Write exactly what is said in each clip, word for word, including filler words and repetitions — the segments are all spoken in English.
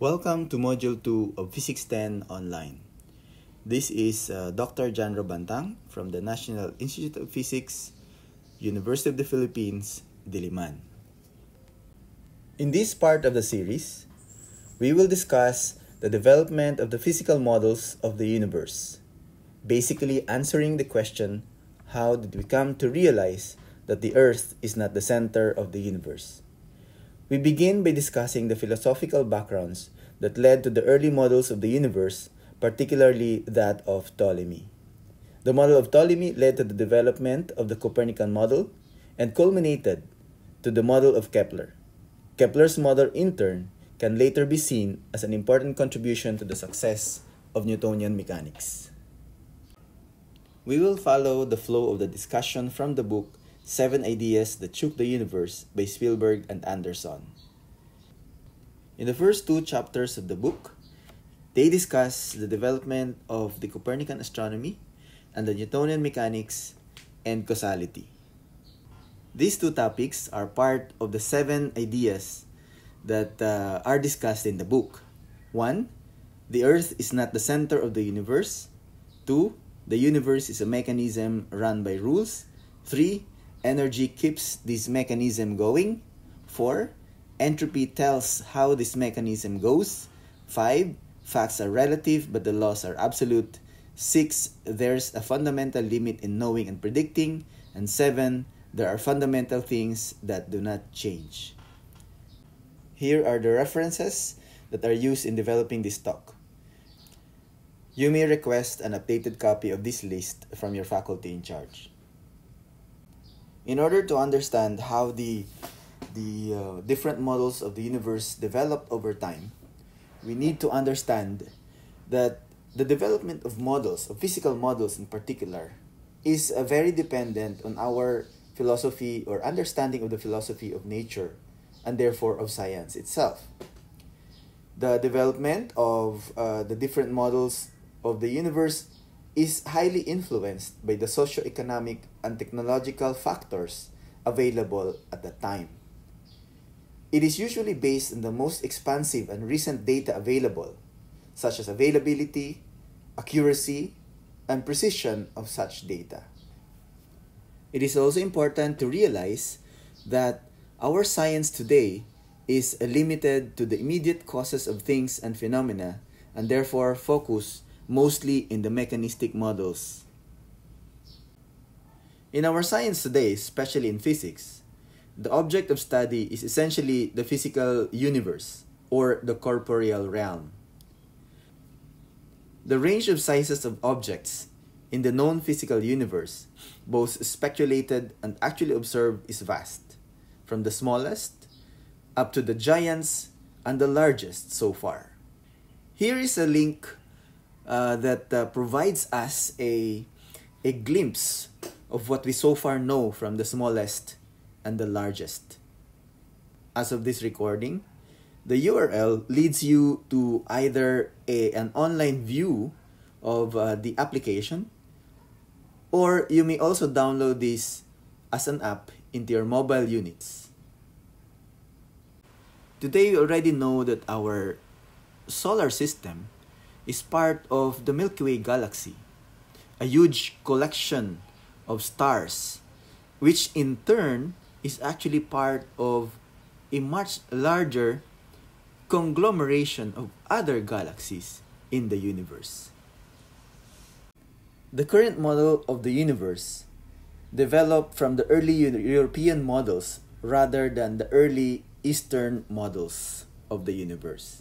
Welcome to Module two of Physics ten Online. This is uh, Doctor Janro Bantang from the National Institute of Physics, University of the Philippines, Diliman. In this part of the series, we will discuss the development of the physical models of the universe, basically answering the question, how did we come to realize that the Earth is not the center of the universe? We begin by discussing the philosophical backgrounds that led to the early models of the universe, particularly that of Ptolemy. The model of Ptolemy led to the development of the Copernican model and culminated to the model of Kepler. Kepler's model, in turn, can later be seen as an important contribution to the success of Newtonian mechanics. We will follow the flow of the discussion from the book Seven Ideas That Shook the Universe by Spielberg and Anderson. In the first two chapters of the book, they discuss the development of the Copernican astronomy and the Newtonian mechanics and causality. These two topics are part of the seven ideas that uh, are discussed in the book. One, the Earth is not the center of the universe. Two, the universe is a mechanism run by rules. Three, energy keeps this mechanism going. Four, entropy tells how this mechanism goes. Five, facts are relative but the laws are absolute. Six, there's a fundamental limit in knowing and predicting. And seven, there are fundamental things that do not change. Here are the references that are used in developing this talk. You may request an updated copy of this list from your faculty in charge. In order to understand how the, the uh, different models of the universe developed over time, we need to understand that the development of models, of physical models in particular, is uh, very dependent on our philosophy or understanding of the philosophy of nature and therefore of science itself. The development of uh, the different models of the universe is highly influenced by the socio-economic and technological factors available at the time. It is usually based on the most expansive and recent data available, such as availability, accuracy, and precision of such data. It is also important to realize that our science today is limited to the immediate causes of things and phenomena, and therefore focused mostly in the mechanistic models. In our science today, especially in physics, the object of study is essentially the physical universe or the corporeal realm. The range of sizes of objects in the known physical universe, both speculated and actually observed, is vast, from the smallest up to the giants and the largest so far. Here is a link Uh, that uh, provides us a, a glimpse of what we so far know from the smallest and the largest. As of this recording, the U R L leads you to either a, an online view of uh, the application, or you may also download this as an app into your mobile units. Today, you already know that our solar system is part of the Milky Way galaxy, a huge collection of stars, which in turn is actually part of a much larger conglomeration of other galaxies in the universe. The current model of the universe developed from the early European models rather than the early Eastern models of the universe.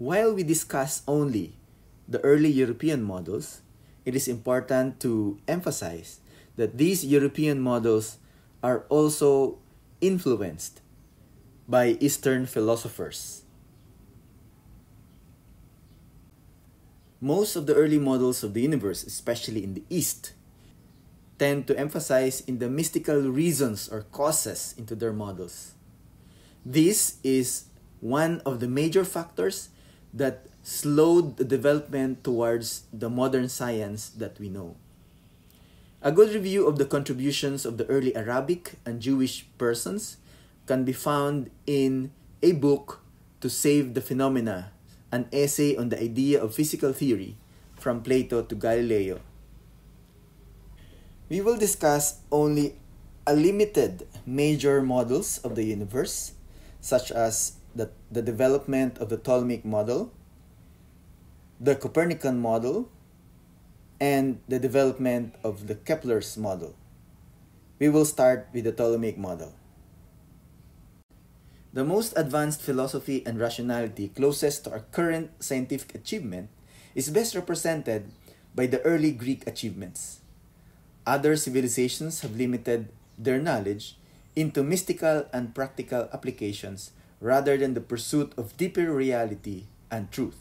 While we discuss only the early European models, it is important to emphasize that these European models are also influenced by Eastern philosophers. Most of the early models of the universe, especially in the East, tend to emphasize in the mystical reasons or causes into their models. This is one of the major factors that slowed the development towards the modern science that we know. A good review of the contributions of the early Arabic and Jewish persons can be found in a book To Save the Phenomena, an essay on the idea of physical theory from Plato to Galileo. We will discuss only a limited major models of the universe, such as the, the development of the Ptolemaic model, the Copernican model, and the development of the Kepler's model. We will start with the Ptolemaic model. The most advanced philosophy and rationality closest to our current scientific achievement is best represented by the early Greek achievements. Other civilizations have limited their knowledge into mystical and practical applications rather than the pursuit of deeper reality and truth.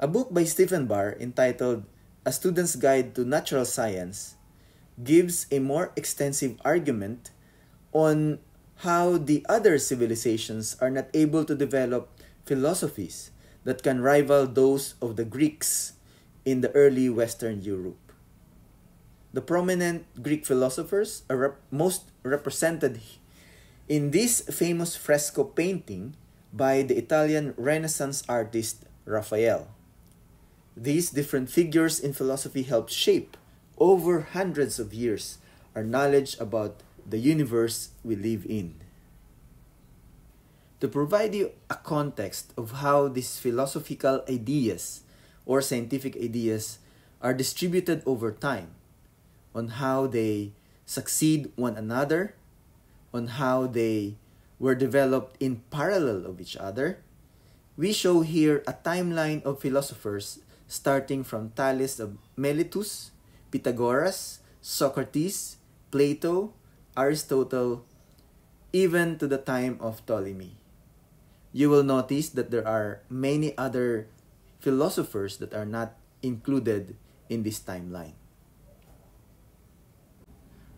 A book by Stephen Barr entitled A Student's Guide to Natural Science gives a more extensive argument on how the other civilizations are not able to develop philosophies that can rival those of the Greeks in the early Western Europe. The prominent Greek philosophers are rep- most represented in this famous fresco painting by the Italian Renaissance artist Raphael. These different figures in philosophy help shape, over hundreds of years, our knowledge about the universe we live in. To provide you a context of how these philosophical ideas or scientific ideas are distributed over time, on how they succeed one another, on how they were developed in parallel of each other, we show here a timeline of philosophers starting from Thales of Miletus, Pythagoras, Socrates, Plato, Aristotle, even to the time of Ptolemy. You will notice that there are many other philosophers that are not included in this timeline.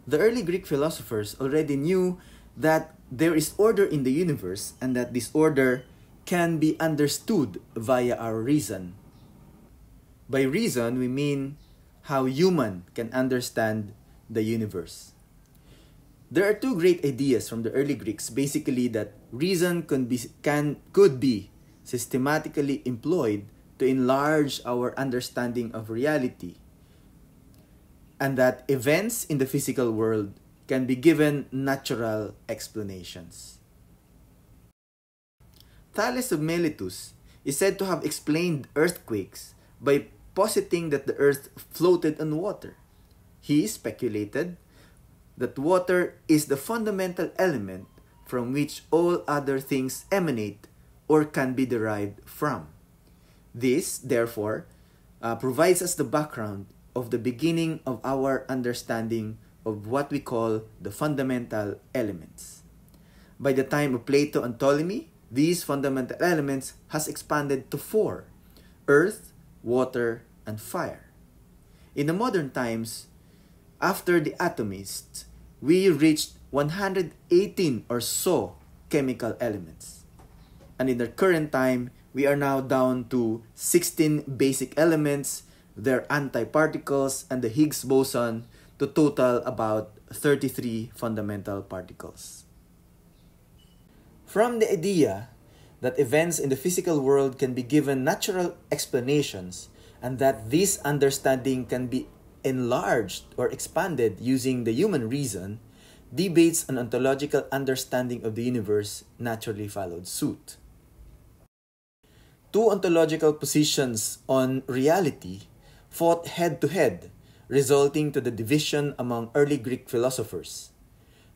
The early Greek philosophers already knew that there is order in the universe and that this order can be understood via our reason. By reason, we mean how human can understand the universe. There are two great ideas from the early Greeks, basically that reason can be, can, could be systematically employed to enlarge our understanding of reality, and that events in the physical world can be given natural explanations. Thales of Miletus is said to have explained earthquakes by positing that the earth floated on water. He speculated that water is the fundamental element from which all other things emanate or can be derived from. This, therefore, uh, provides us the background of the beginning of our understanding of what we call the fundamental elements. By the time of Plato and Ptolemy, these fundamental elements has expanded to four: earth, water, and fire. In the modern times, after the atomists, we reached one hundred eighteen or so chemical elements. And in the current time, we are now down to sixteen basic elements, their antiparticles, and the Higgs boson, to total about thirty-three fundamental particles. From the idea that events in the physical world can be given natural explanations and that this understanding can be enlarged or expanded using the human reason, debates on ontological understanding of the universe naturally followed suit. Two ontological positions on reality fought head-to-head, resulting to the division among early Greek philosophers.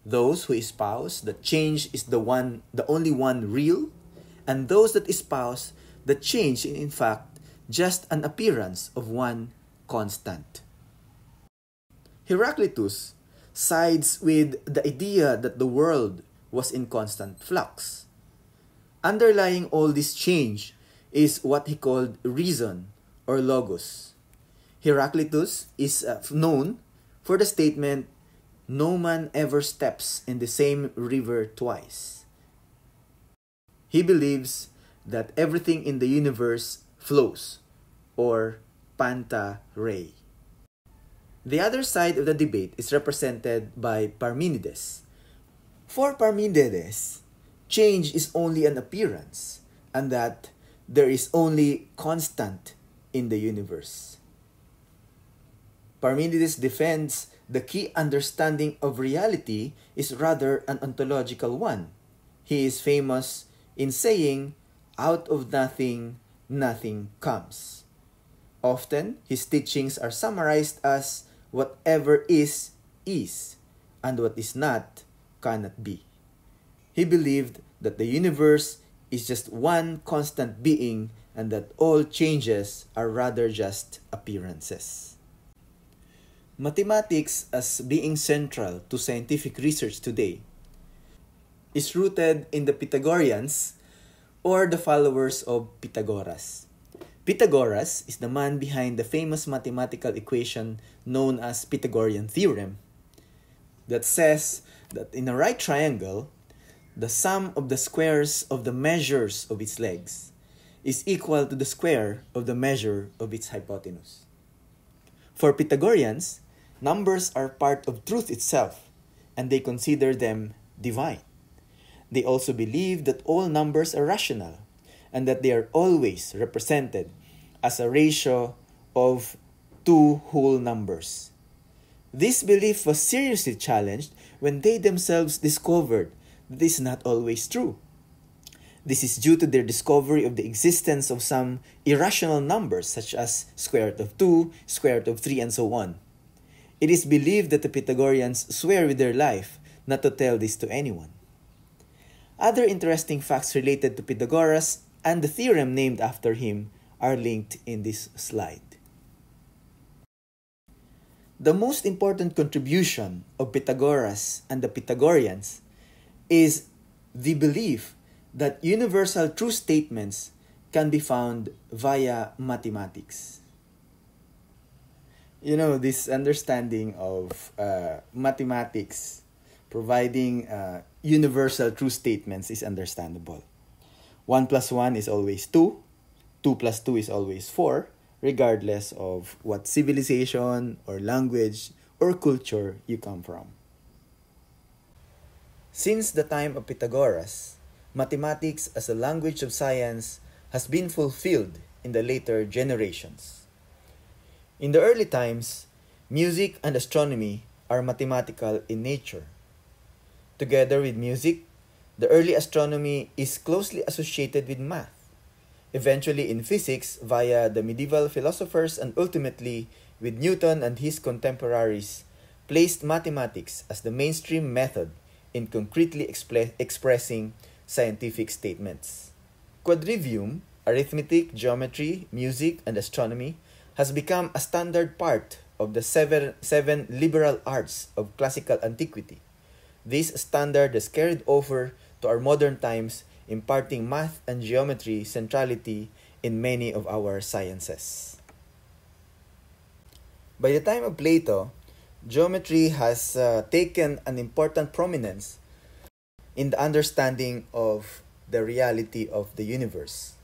Those who espouse that change is the one, the only one real, and those that espouse that change is in fact just an appearance of one constant. Heraclitus sides with the idea that the world was in constant flux. Underlying all this change is what he called reason or logos. Heraclitus is uh, known for the statement, "No man ever steps in the same river twice." He believes that everything in the universe flows, or panta rhei. The other side of the debate is represented by Parmenides. For Parmenides, change is only an appearance, and that there is only constant in the universe. Parmenides defends the key understanding of reality is rather an ontological one. He is famous in saying, "Out of nothing, nothing comes." Often, his teachings are summarized as, "Whatever is, is, and what is not, cannot be." He believed that the universe is just one constant being and that all changes are rather just appearances. Mathematics, as being central to scientific research today, is rooted in the Pythagoreans, or the followers of Pythagoras. Pythagoras is the man behind the famous mathematical equation known as Pythagorean theorem that says that in a right triangle, the sum of the squares of the measures of its legs is equal to the square of the measure of its hypotenuse. For Pythagoreans, numbers are part of truth itself, and they consider them divine. They also believe that all numbers are rational, and that they are always represented as a ratio of two whole numbers. This belief was seriously challenged when they themselves discovered that it is not always true. This is due to their discovery of the existence of some irrational numbers such as square root of two, square root of three, and so on. It is believed that the Pythagoreans swear with their life not to tell this to anyone. Other interesting facts related to Pythagoras and the theorem named after him are linked in this slide. The most important contribution of Pythagoras and the Pythagoreans is the belief that universal true statements can be found via mathematics. You know, this understanding of uh, mathematics providing uh, universal true statements is understandable. one plus one is always two. two plus two is always four, regardless of what civilization or language or culture you come from. Since the time of Pythagoras, mathematics as a language of science has been fulfilled in the later generations. In the early times, music and astronomy are mathematical in nature. Together with music, the early astronomy is closely associated with math, eventually in physics via the medieval philosophers, and ultimately with Newton and his contemporaries, placed mathematics as the mainstream method in concretely expre expressing scientific statements. Quadrivium, arithmetic, geometry, music, and astronomy, has become a standard part of the seven, seven liberal arts of classical antiquity. This standard is carried over to our modern times, imparting math and geometry centrality in many of our sciences. By the time of Plato, geometry has uh, taken an important prominence in the understanding of the reality of the universe.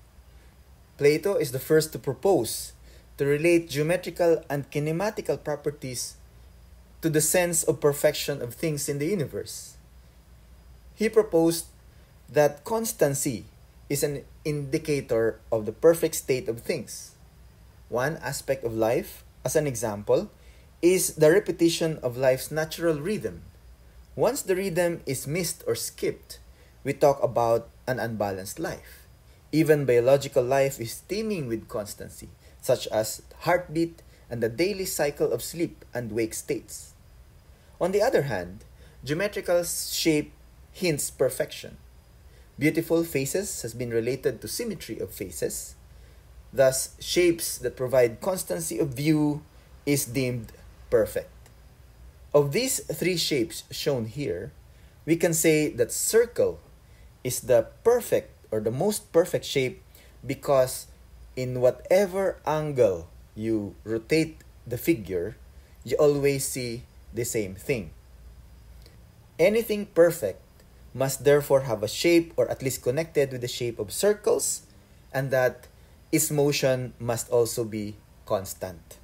Plato is the first to propose to relate geometrical and kinematical properties to the sense of perfection of things in the universe. He proposed that constancy is an indicator of the perfect state of things. One aspect of life, as an example, is the repetition of life's natural rhythm. Once the rhythm is missed or skipped, we talk about an unbalanced life. Even biological life is teeming with constancy, such as heartbeat and the daily cycle of sleep and wake states. On the other hand, geometrical shape hints perfection. Beautiful faces has been related to symmetry of faces. Thus, shapes that provide constancy of view is deemed perfect. Of these three shapes shown here, we can say that circle is the perfect or the most perfect shape because in whatever angle you rotate the figure, you always see the same thing. Anything perfect must therefore have a shape or at least connected with the shape of circles, and that its motion must also be constant.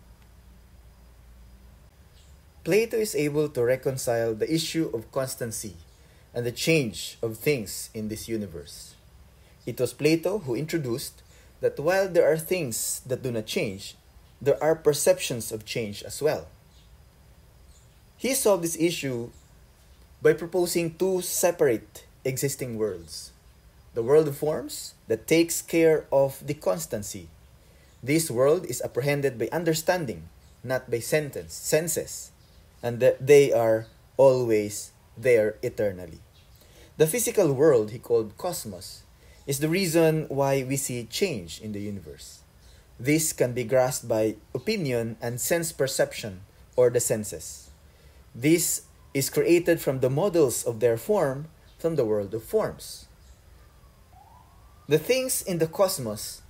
Plato is able to reconcile the issue of constancy and the change of things in this universe. It was Plato who introduced that while there are things that do not change, there are perceptions of change as well. He solved this issue by proposing two separate existing worlds. The world of forms that takes care of the constancy. This world is apprehended by understanding, not by sentence, senses, and that they are always there eternally. The physical world, he called cosmos, is the reason why we see change in the universe. This can be grasped by opinion and sense perception, or the senses. This is created from the models of their form, from the world of forms. The things in the cosmos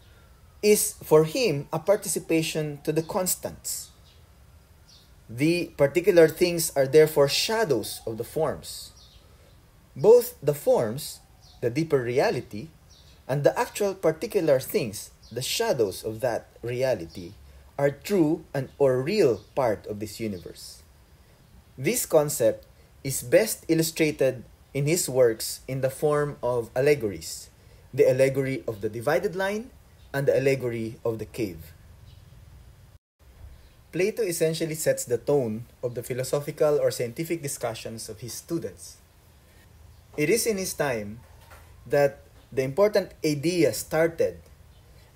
is, for him, a participation to the constants. The particular things are therefore shadows of the forms. Both the forms, the deeper reality, and the actual particular things, the shadows of that reality, are true and or real part of this universe. This concept is best illustrated in his works in the form of allegories, the allegory of the divided line and the allegory of the cave. Plato essentially sets the tone of the philosophical or scientific discussions of his students. It is in his time that the important idea started,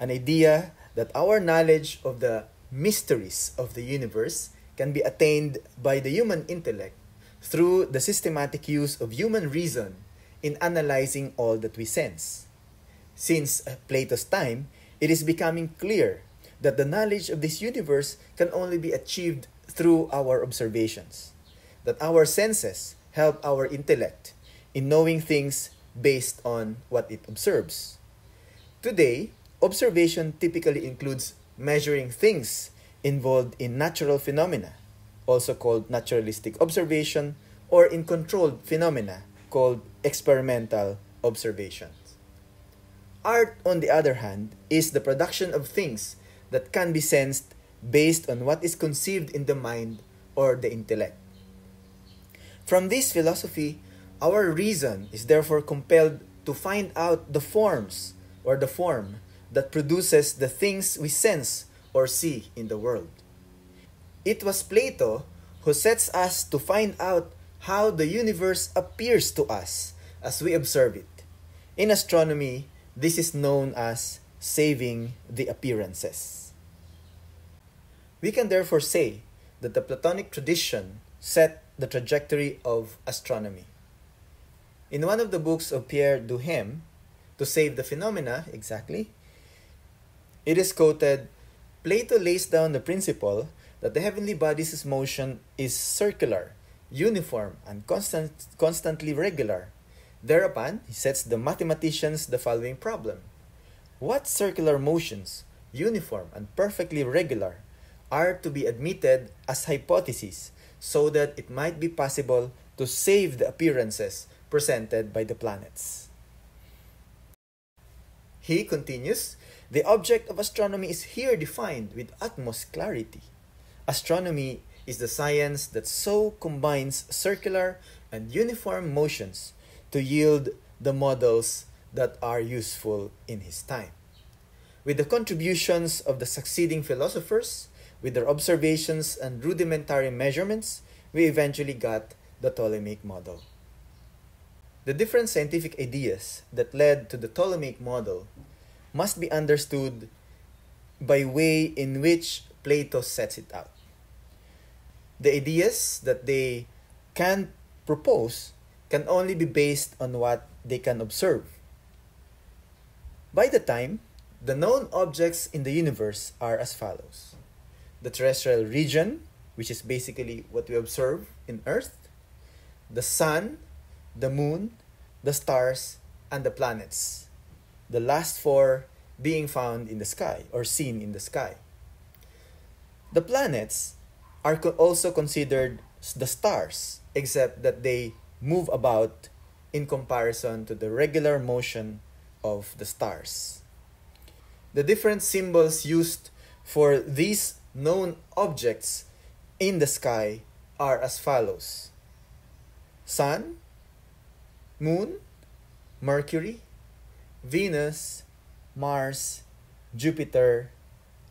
an idea that our knowledge of the mysteries of the universe can be attained by the human intellect through the systematic use of human reason in analyzing all that we sense. Since Plato's time, it is becoming clear that the knowledge of this universe can only be achieved through our observations, that our senses help our intellect in knowing things based on what it observes. Today, observation typically includes measuring things involved in natural phenomena, also called naturalistic observation, or in controlled phenomena, called experimental observation. Art, on the other hand, is the production of things that can be sensed based on what is conceived in the mind or the intellect. From this philosophy, our reason is therefore compelled to find out the forms or the form that produces the things we sense or see in the world. It was Plato who sets us to find out how the universe appears to us as we observe it. In astronomy, this is known as saving the appearances. We can therefore say that the Platonic tradition set the trajectory of astronomy. In one of the books of Pierre Duhem, To Save the Phenomena, exactly, it is quoted, Plato lays down the principle that the heavenly body's motion is circular, uniform, and constant, constantly regular. Thereupon, he sets the mathematicians the following problem. What circular motions, uniform and perfectly regular, are to be admitted as hypotheses so that it might be possible to save the appearances presented by the planets? He continues, the object of astronomy is here defined with utmost clarity. Astronomy is the science that so combines circular and uniform motions to yield the models that are useful in his time. With the contributions of the succeeding philosophers, with their observations and rudimentary measurements, we eventually got the Ptolemaic model. The different scientific ideas that led to the Ptolemaic model must be understood by the way in which Plato sets it out. The ideas that they can propose can only be based on what they can observe. By the time, the known objects in the universe are as follows. The terrestrial region, which is basically what we observe in Earth, the sun, the moon, the stars, and the planets, the last four being found in the sky or seen in the sky. The planets are also considered the stars, except that they move about in comparison to the regular motion of the stars. The different symbols used for these known objects in the sky are as follows. Sun, Moon, Mercury, Venus, Mars, Jupiter,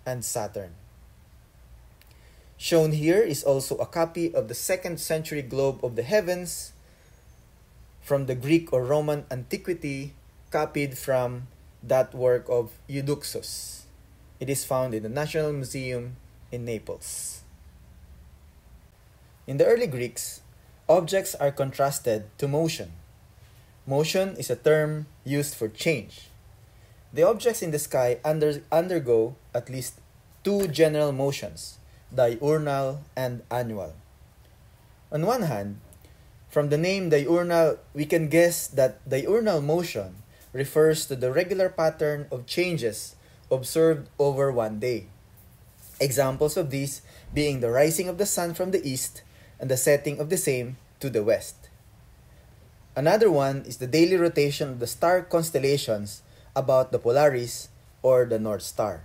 and Saturn. Shown here is also a copy of the second century globe of the heavens from the Greek or Roman antiquity, copied from that work of Eudoxus. It is found in the National Museum in Naples. In the early Greeks, objects are contrasted to motion. Motion is a term used for change. The objects in the sky under, undergo at least two general motions, diurnal and annual. On one hand, from the name diurnal, we can guess that diurnal motion refers to the regular pattern of changes observed over one day. Examples of these being the rising of the sun from the east and the setting of the same to the west. Another one is the daily rotation of the star constellations about the Polaris or the North Star.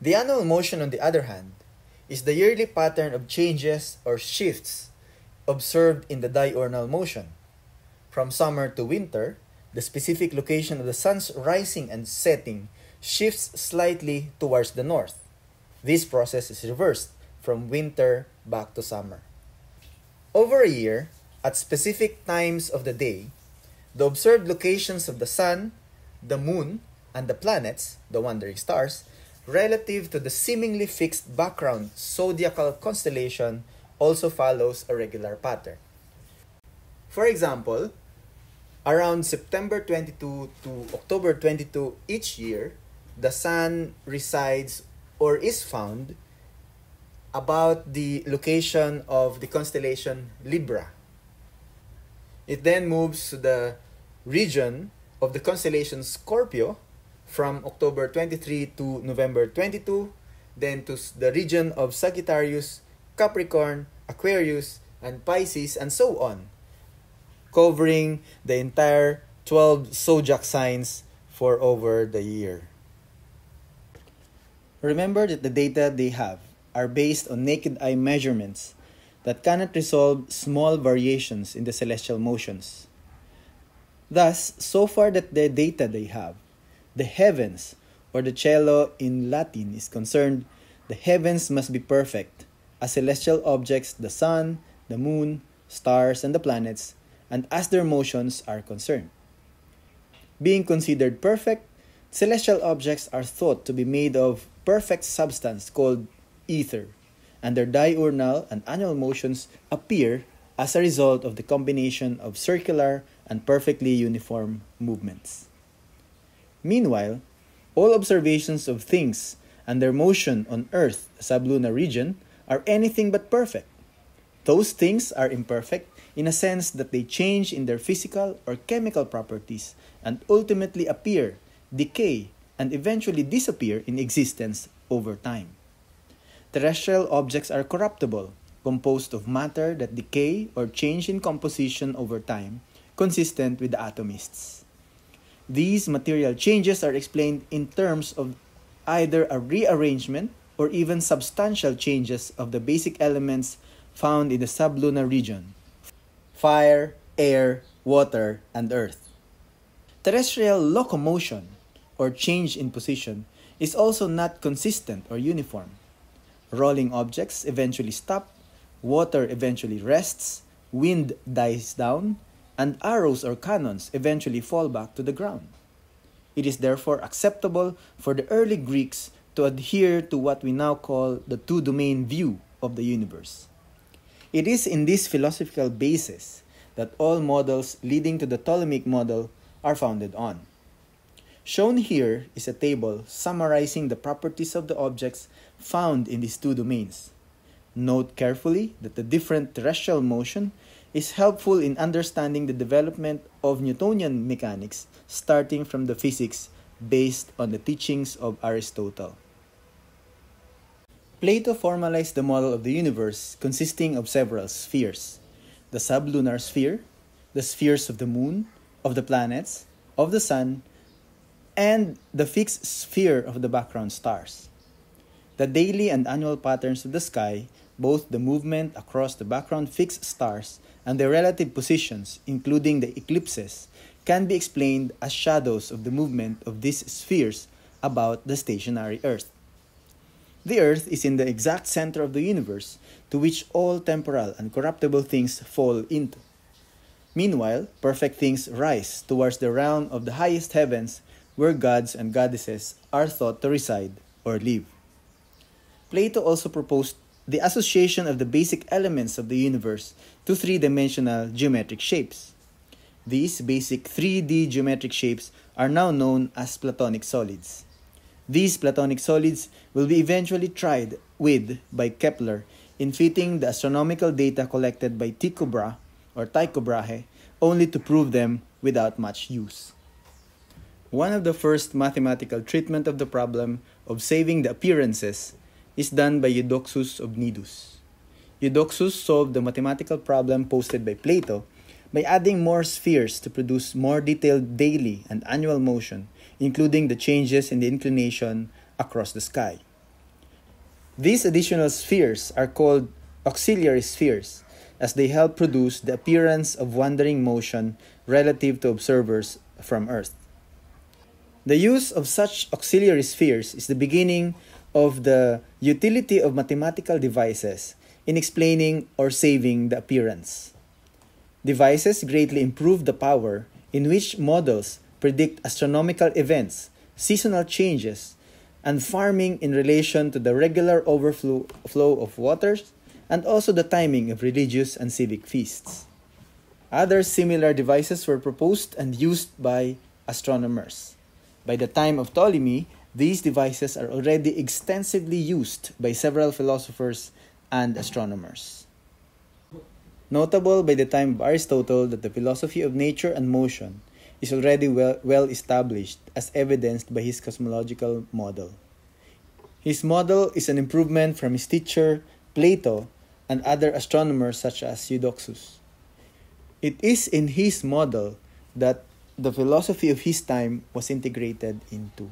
The annual motion, on the other hand, is the yearly pattern of changes or shifts observed in the diurnal motion. From summer to winter, the specific location of the sun's rising and setting shifts slightly towards the north. This process is reversed from winter back to summer. Over a year, at specific times of the day, the observed locations of the sun, the moon, and the planets, the wandering stars, relative to the seemingly fixed background zodiacal constellation also follows a regular pattern. For example, around September twenty-second to October twenty-second each year, the sun resides or is found about the location of the constellation Libra. It then moves to the region of the constellation Scorpio from October twenty-third to November twenty-second, then to the region of Sagittarius, Capricorn, Aquarius, and Pisces, and so on, covering the entire twelve zodiac signs for over the year. Remember that the data they have are based on naked eye measurements that cannot resolve small variations in the celestial motions. Thus, so far that the data they have, the heavens, or the cielo in Latin, is concerned, the heavens must be perfect, as celestial objects, the sun, the moon, stars, and the planets, and as their motions are concerned. Being considered perfect, celestial objects are thought to be made of perfect substance called ether, and their diurnal and annual motions appear as a result of the combination of circular and perfectly uniform movements. Meanwhile, all observations of things and their motion on Earth, the sublunar region, are anything but perfect. Those things are imperfect in a sense that they change in their physical or chemical properties and ultimately appear, decay, and eventually disappear in existence over time. Terrestrial objects are corruptible, composed of matter that decay or change in composition over time, consistent with the atomists. These material changes are explained in terms of either a rearrangement or even substantial changes of the basic elements found in the sublunar region: fire, air, water, and earth. Terrestrial locomotion, or change in position, is also not consistent or uniform. Rolling objects eventually stop, water eventually rests, wind dies down, and arrows or cannons eventually fall back to the ground. It is therefore acceptable for the early Greeks to adhere to what we now call the two-domain view of the universe. It is in this philosophical basis that all models leading to the Ptolemaic model are founded on. Shown here is a table summarizing the properties of the objects found in these two domains. Note carefully that the different terrestrial motion is helpful in understanding the development of Newtonian mechanics, starting from the physics based on the teachings of Aristotle. Plato formalized the model of the universe consisting of several spheres: the sublunar sphere, the spheres of the moon, of the planets, of the sun, and the fixed sphere of the background stars. The daily and annual patterns of the sky both the movement across the background fixed stars and their relative positions, including the eclipses, can be explained as shadows of the movement of these spheres about the stationary Earth. The Earth is in the exact center of the universe, to which all temporal and corruptible things fall into. Meanwhile, perfect things rise towards the realm of the highest heavens, where gods and goddesses are thought to reside or live. Plato also proposed the association of the basic elements of the universe to three-dimensional geometric shapes. These basic three D geometric shapes are now known as Platonic solids. These Platonic solids will be eventually tried with by Kepler in fitting the astronomical data collected by Tycho Brahe or Tycho Brahe, only to prove them without much use. One of the first mathematical treatment of the problem of saving the appearances is done by Eudoxus of Cnidus. Eudoxus solved the mathematical problem posted by Plato by adding more spheres to produce more detailed daily and annual motion, including the changes in the inclination across the sky. These additional spheres are called auxiliary spheres, as they help produce the appearance of wandering motion relative to observers from Earth. The use of such auxiliary spheres is the beginning of the utility of mathematical devices in explaining or saving the appearance. Devices greatly improve the power in which models predict astronomical events, seasonal changes, and farming in relation to the regular overflow flow of waters, and also the timing of religious and civic feasts. Other similar devices were proposed and used by astronomers. By the time of Ptolemy, these devices are already extensively used by several philosophers and astronomers. Notable by the time of Aristotle that the philosophy of nature and motion is already well, well established, as evidenced by his cosmological model. His model is an improvement from his teacher, Plato, and other astronomers such as Eudoxus. It is in his model that the philosophy of his time was integrated into.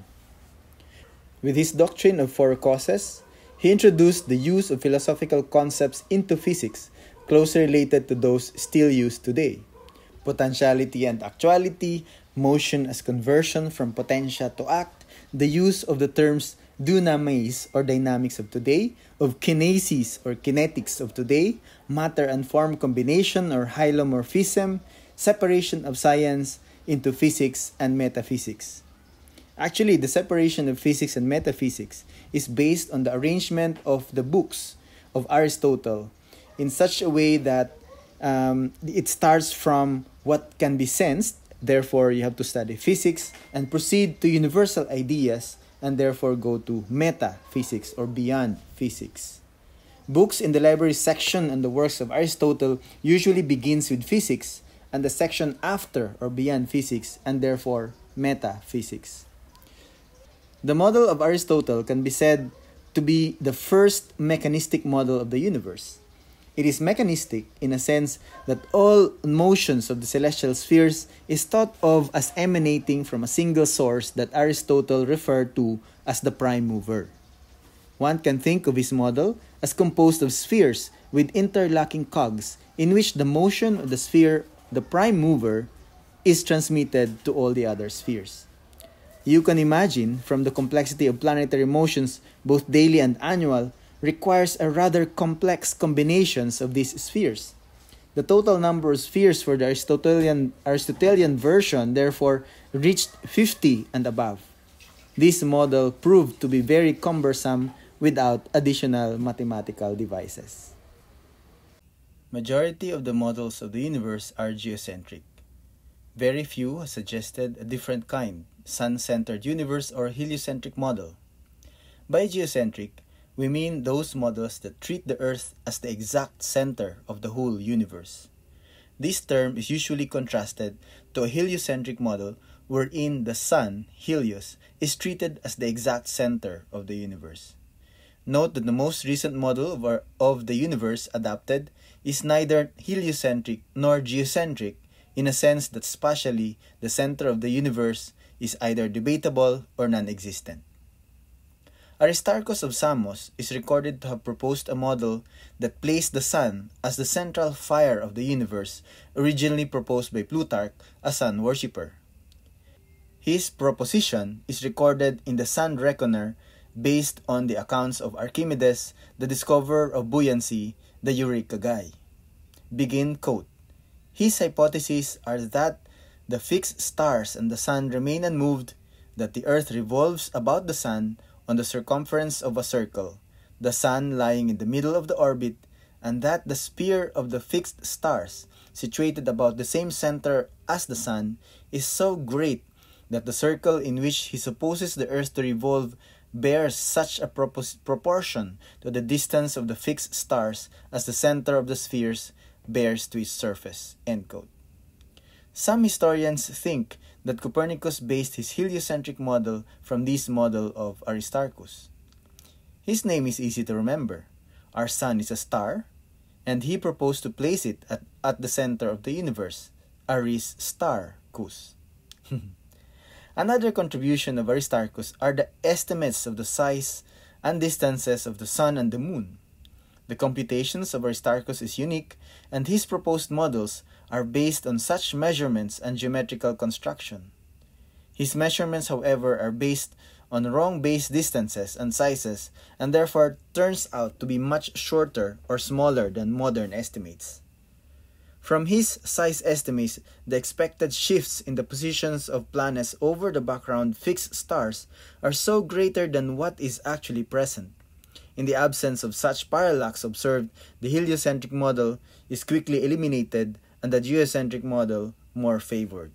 With his doctrine of four causes, he introduced the use of philosophical concepts into physics closely related to those still used today. Potentiality and actuality, motion as conversion from potentia to act, the use of the terms dunamis or dynamics of today, of kinesis or kinetics of today, matter and form combination or hylomorphism, separation of science into physics and metaphysics. Actually, the separation of physics and metaphysics is based on the arrangement of the books of Aristotle in such a way that Um, it starts from what can be sensed, therefore you have to study physics, and proceed to universal ideas, and therefore go to metaphysics or beyond physics. Books in the library section and the works of Aristotle usually begins with physics, and the section after or beyond physics, and therefore metaphysics. The model of Aristotle can be said to be the first mechanistic model of the universe. It is mechanistic in a sense that all motions of the celestial spheres is thought of as emanating from a single source that Aristotle referred to as the prime mover. One can think of his model as composed of spheres with interlocking cogs in which the motion of the sphere, the prime mover, is transmitted to all the other spheres. You can imagine from the complexity of planetary motions, both daily and annual, requires a rather complex combinations of these spheres. The total number of spheres for the Aristotelian, Aristotelian version, therefore, reached fifty and above. This model proved to be very cumbersome without additional mathematical devices. Majority of the models of the universe are geocentric. Very few have suggested a different kind, sun-centered universe or heliocentric model. By geocentric, we mean those models that treat the Earth as the exact center of the whole universe. This term is usually contrasted to a heliocentric model wherein the Sun, Helios, is treated as the exact center of the universe. Note that the most recent model of, our, of the universe adopted is neither heliocentric nor geocentric in a sense that spatially the center of the universe is either debatable or non-existent. Aristarchus of Samos is recorded to have proposed a model that placed the sun as the central fire of the universe, originally proposed by Plutarch, a sun worshipper. His proposition is recorded in the Sun Reckoner based on the accounts of Archimedes, the discoverer of buoyancy, the Eureka guy. Begin quote. His hypotheses are that the fixed stars and the sun remain unmoved, that the earth revolves about the sun on the circumference of a circle, the sun lying in the middle of the orbit, and that the sphere of the fixed stars, situated about the same center as the sun, is so great that the circle in which he supposes the earth to revolve bears such a proportion to the distance of the fixed stars as the center of the spheres bears to its surface. End quote. Some historians think that Copernicus based his heliocentric model from this model of Aristarchus. His name is easy to remember. Our sun is a star, and he proposed to place it at, at the center of the universe, Aristarchus. Another contribution of Aristarchus are the estimates of the size and distances of the sun and the moon. The computations of Aristarchus is unique, and his proposed models are based on such measurements and geometrical construction. His measurements, however, are based on wrong base distances and sizes, and therefore turns out to be much shorter or smaller than modern estimates. From his size estimates, the expected shifts in the positions of planets over the background fixed stars are so greater than what is actually present. In the absence of such parallax observed, the heliocentric model is quickly eliminated and the geocentric model more favored.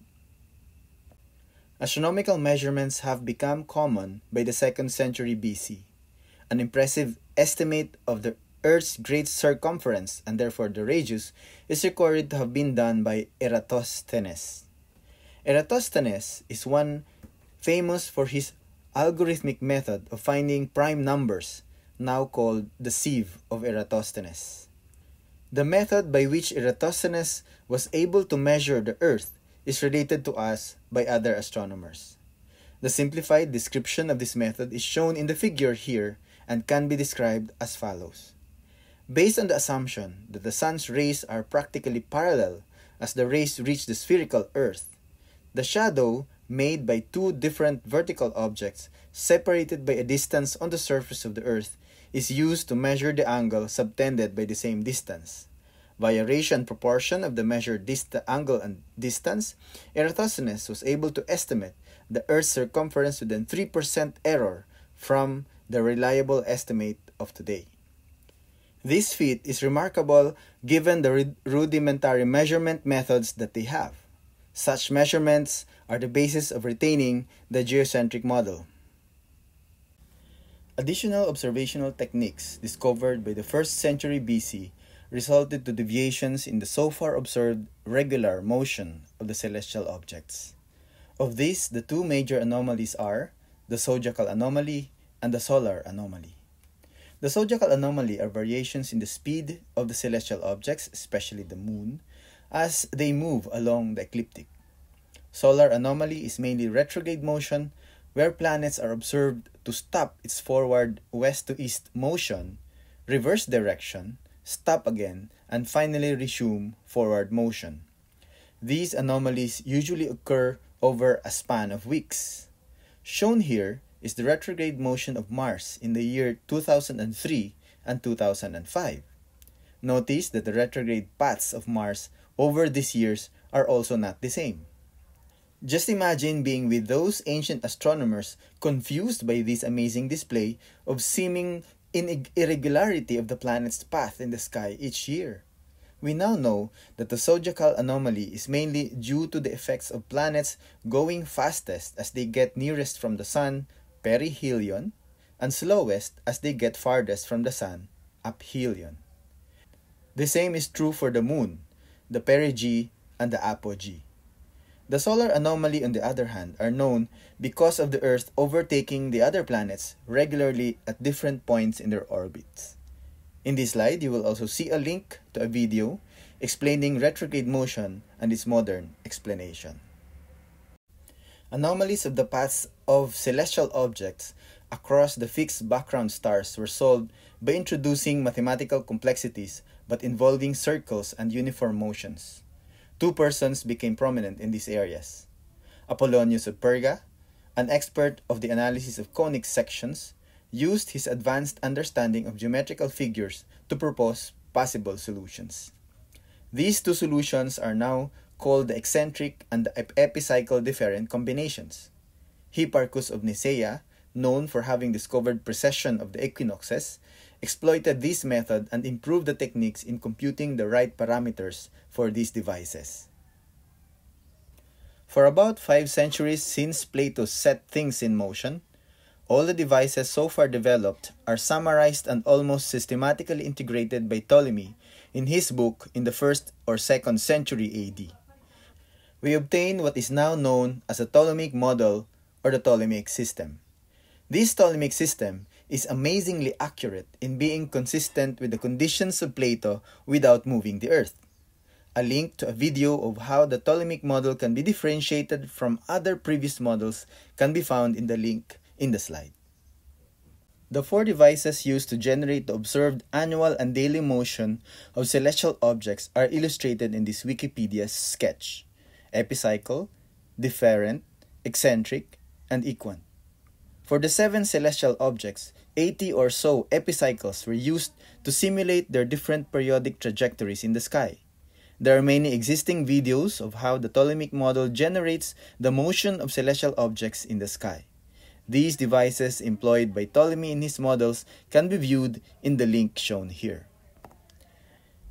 Astronomical measurements have become common by the second century B C. An impressive estimate of the Earth's great circumference, and therefore the radius, is recorded to have been done by Eratosthenes. Eratosthenes is one famous for his algorithmic method of finding prime numbers, now called the sieve of Eratosthenes. The method by which Eratosthenes was able to measure the Earth is related to us by other astronomers. The simplified description of this method is shown in the figure here and can be described as follows. Based on the assumption that the sun's rays are practically parallel as the rays reach the spherical Earth, the shadow made by two different vertical objects separated by a distance on the surface of the Earth is used to measure the angle subtended by the same distance. Via ratio and proportion of the measured dist- angle and distance, Eratosthenes was able to estimate the Earth's circumference with a three percent error from the reliable estimate of today. This feat is remarkable given the re- rudimentary measurement methods that they have. Such measurements are the basis of retaining the geocentric model. Additional observational techniques discovered by the first century B C resulted to deviations in the so far observed regular motion of the celestial objects. Of these, the two major anomalies are the zodiacal anomaly and the solar anomaly. The zodiacal anomaly are variations in the speed of the celestial objects, especially the moon, as they move along the ecliptic. Solar anomaly is mainly retrograde motion, where planets are observed to stop its forward west-to-east motion, reverse direction, stop again, and finally resume forward motion. These anomalies usually occur over a span of weeks. Shown here is the retrograde motion of Mars in the year two thousand three and two thousand five. Notice that the retrograde paths of Mars over these years are also not the same. Just imagine being with those ancient astronomers confused by this amazing display of seeming irregularity of the planet's path in the sky each year. We now know that the zodiacal anomaly is mainly due to the effects of planets going fastest as they get nearest from the sun, perihelion, and slowest as they get farthest from the sun, aphelion. The same is true for the moon, the perigee, and the apogee. The solar anomaly, on the other hand, are known because of the Earth overtaking the other planets regularly at different points in their orbits. In this slide, you will also see a link to a video explaining retrograde motion and its modern explanation. Anomalies of the paths of celestial objects across the fixed background stars were solved by introducing mathematical complexities but involving circles and uniform motions. Two persons became prominent in these areas. Apollonius of Perga, an expert of the analysis of conic sections, used his advanced understanding of geometrical figures to propose possible solutions. These two solutions are now called the eccentric and the epicycle different combinations. Hipparchus of Nicaea, known for having discovered precession of the equinoxes, exploited this method and improved the techniques in computing the right parameters for these devices. For about five centuries since Plato set things in motion, all the devices so far developed are summarized and almost systematically integrated by Ptolemy in his book in the first or second century A D. We obtain what is now known as a Ptolemaic model or the Ptolemaic system. This Ptolemaic system is amazingly accurate in being consistent with the conditions of Plato without moving the Earth. A link to a video of how the Ptolemaic model can be differentiated from other previous models can be found in the link in the slide. The four devices used to generate the observed annual and daily motion of celestial objects are illustrated in this Wikipedia sketch: epicycle, different, eccentric, and equant. For the seven celestial objects, eighty or so epicycles were used to simulate their different periodic trajectories in the sky. There are many existing videos of how the Ptolemaic model generates the motion of celestial objects in the sky. These devices employed by Ptolemy in his models can be viewed in the link shown here.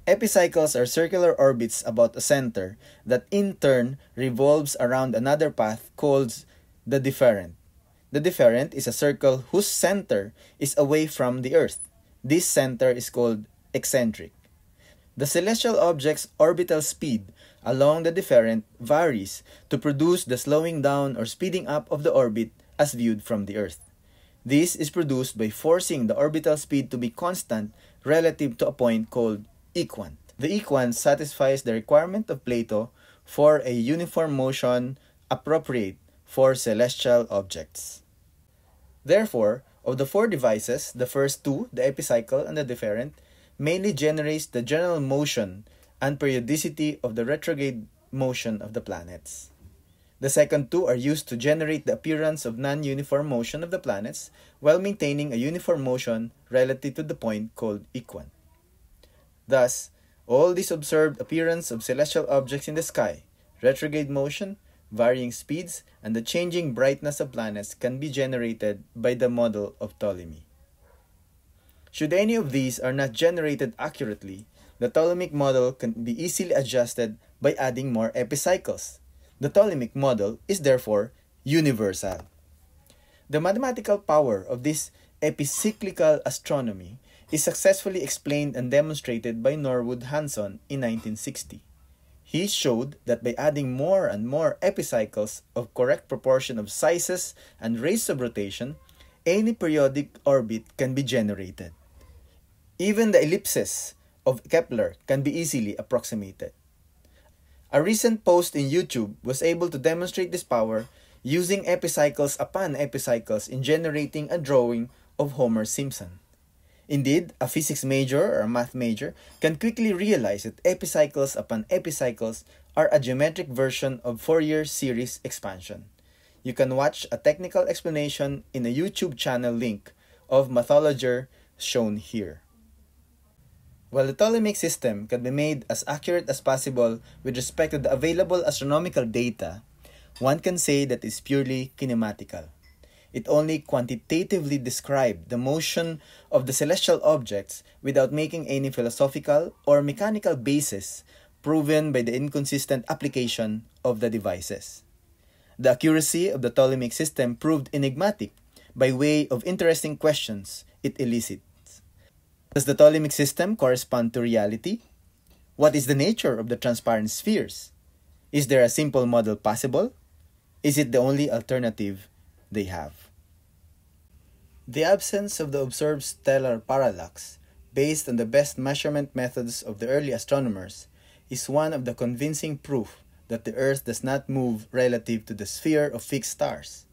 Epicycles are circular orbits about a center that in turn revolves around another path called the different. The different is a circle whose center is away from the Earth. This center is called eccentric. The celestial object's orbital speed along the different varies to produce the slowing down or speeding up of the orbit as viewed from the Earth. This is produced by forcing the orbital speed to be constant relative to a point called equant. The equant satisfies the requirement of Plato for a uniform motion appropriate for celestial objects. Therefore, of the four devices, the first two, the epicycle and the different, mainly generates the general motion and periodicity of the retrograde motion of the planets. The second two are used to generate the appearance of non-uniform motion of the planets while maintaining a uniform motion relative to the point called equant. Thus, all this observed appearance of celestial objects in the sky, retrograde motion, varying speeds, and the changing brightness of planets can be generated by the model of Ptolemy. Should any of these are not generated accurately, the Ptolemaic model can be easily adjusted by adding more epicycles. The Ptolemaic model is therefore universal. The mathematical power of this epicyclical astronomy is successfully explained and demonstrated by Norwood Hanson in nineteen sixty. He showed that by adding more and more epicycles of correct proportion of sizes and rates of rotation, any periodic orbit can be generated. Even the ellipses of Kepler can be easily approximated. A recent post in YouTube was able to demonstrate this power using epicycles upon epicycles in generating a drawing of Homer Simpson. Indeed, a physics major or a math major can quickly realize that epicycles upon epicycles are a geometric version of Fourier series expansion. You can watch a technical explanation in a YouTube channel link of Mathologer shown here. While the Ptolemaic system can be made as accurate as possible with respect to the available astronomical data, one can say that it's purely kinematical. It only quantitatively described the motion of the celestial objects without making any philosophical or mechanical basis proven by the inconsistent application of the devices. The accuracy of the Ptolemaic system proved enigmatic by way of interesting questions it elicits. Does the Ptolemaic system correspond to reality? What is the nature of the transparent spheres? Is there a simple model possible? Is it the only alternative they have? The absence of the observed stellar parallax, based on the best measurement methods of the early astronomers, is one of the convincing proof that the Earth does not move relative to the sphere of fixed stars.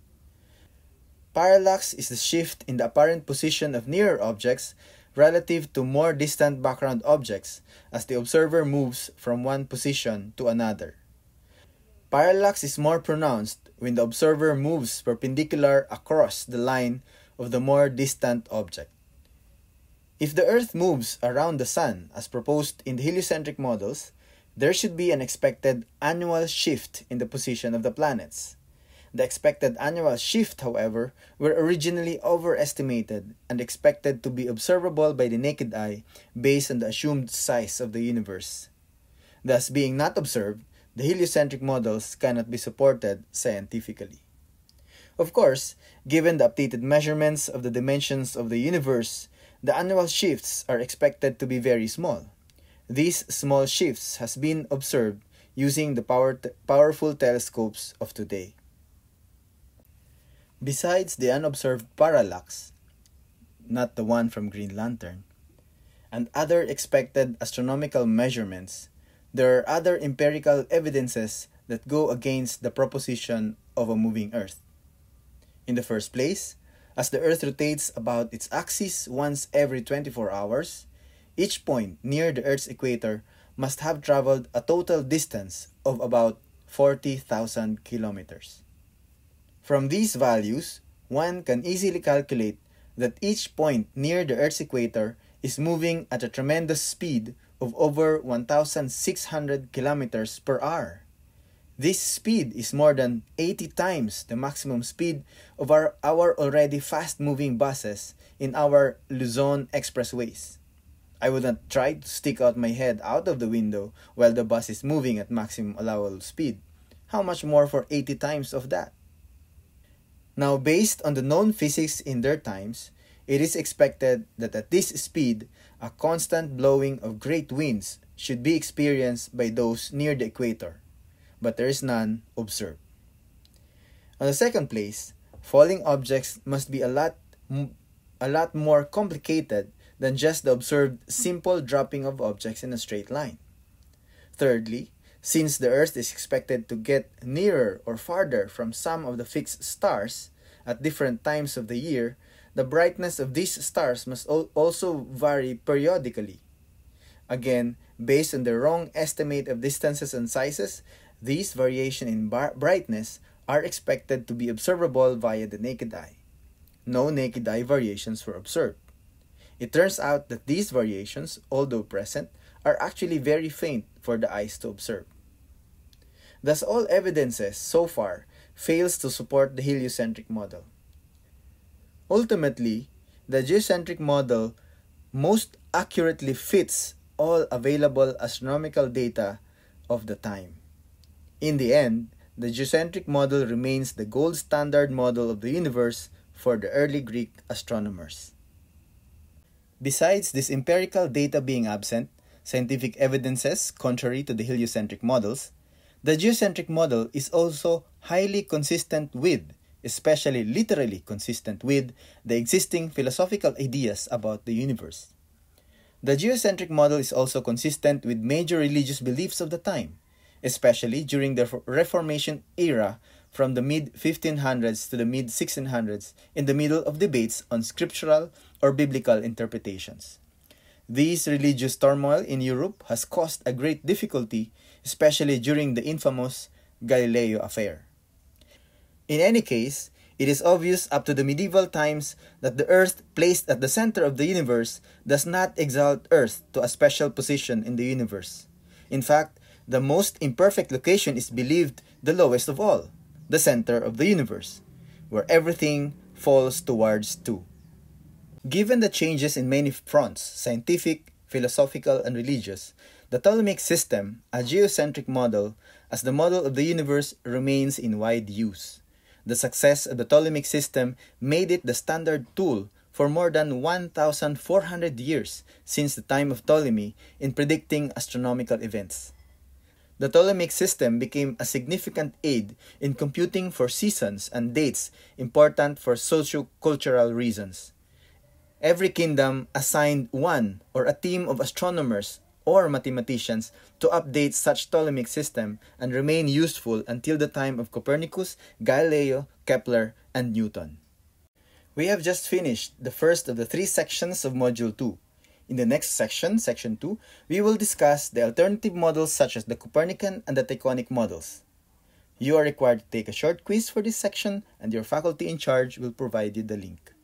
Parallax is the shift in the apparent position of nearer objects relative to more distant background objects as the observer moves from one position to another. Parallax is more pronounced when the observer moves perpendicular across the line of the more distant object. If the Earth moves around the Sun, as proposed in the heliocentric models, there should be an expected annual shift in the position of the planets. The expected annual shift, however, were originally overestimated and expected to be observable by the naked eye based on the assumed size of the universe. Thus, being not observed, the heliocentric models cannot be supported scientifically. Of course, given the updated measurements of the dimensions of the universe, the annual shifts are expected to be very small. These small shifts has been observed using the power powerful telescopes of today. Besides the unobserved parallax, not the one from Green Lantern, and other expected astronomical measurements, there are other empirical evidences that go against the proposition of a moving Earth. In the first place, as the Earth rotates about its axis once every twenty-four hours, each point near the Earth's equator must have traveled a total distance of about forty thousand kilometers. From these values, one can easily calculate that each point near the Earth's equator is moving at a tremendous speed of over one thousand six hundred kilometers per hour. This speed is more than eighty times the maximum speed of our, our already fast-moving buses in our Luzon expressways. I would not try to stick out my head out of the window while the bus is moving at maximum allowable speed. How much more for eighty times of that? Now, based on the known physics in their times, it is expected that at this speed, a constant blowing of great winds should be experienced by those near the equator, but there is none observed. On the second place, falling objects must be a lot, a lot more complicated than just the observed simple dropping of objects in a straight line. Thirdly, since the Earth is expected to get nearer or farther from some of the fixed stars at different times of the year, the brightness of these stars must also vary periodically. Again, based on the wrong estimate of distances and sizes, these variations in brightness are expected to be observable via the naked eye. No naked eye variations were observed. It turns out that these variations, although present, are actually very faint for the eyes to observe. Thus, all evidences so far fails to support the heliocentric model. Ultimately, the geocentric model most accurately fits all available astronomical data of the time. In the end, the geocentric model remains the gold standard model of the universe for the early Greek astronomers. Besides this empirical data being absent, scientific evidences contrary to the heliocentric models, the geocentric model is also highly consistent with, especially literally consistent with, the existing philosophical ideas about the universe. The geocentric model is also consistent with major religious beliefs of the time, especially during the Reformation era from the mid fifteen hundreds to the mid sixteen hundreds in the middle of debates on scriptural or biblical interpretations. This religious turmoil in Europe has caused a great difficulty, especially during the infamous Galileo affair. In any case, it is obvious up to the medieval times that the Earth placed at the center of the universe does not exalt Earth to a special position in the universe. In fact, the most imperfect location is believed the lowest of all, the center of the universe, where everything falls towards two. Given the changes in many fronts, scientific, philosophical, and religious, the Ptolemaic system, a geocentric model, as the model of the universe, remains in wide use. The success of the Ptolemaic system made it the standard tool for more than one thousand four hundred years since the time of Ptolemy in predicting astronomical events. The Ptolemaic system became a significant aid in computing for seasons and dates important for socio-cultural reasons. Every kingdom assigned one or a team of astronomers or mathematicians to update such Ptolemaic system and remain useful until the time of Copernicus, Galileo, Kepler, and Newton. We have just finished the first of the three sections of Module two. In the next section, Section two, we will discuss the alternative models such as the Copernican and the Tychonic models. You are required to take a short quiz for this section, and your faculty in charge will provide you the link.